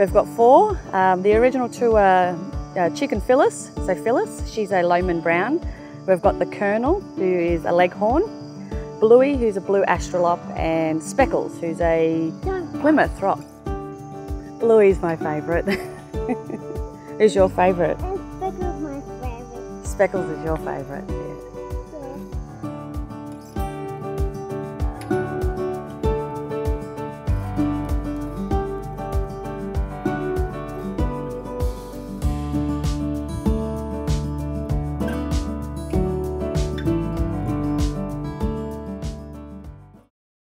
We've got four. The original two are Chicken Phyllis, so Phyllis, she's a Lowman Brown. We've got the Colonel, who is a Leghorn, Bluey, who's a Blue Astralop, and Speckles, who's a Plymouth Rock. Bluey's my favourite. Who's your favourite? Speckles is my favourite. Speckles is your favourite.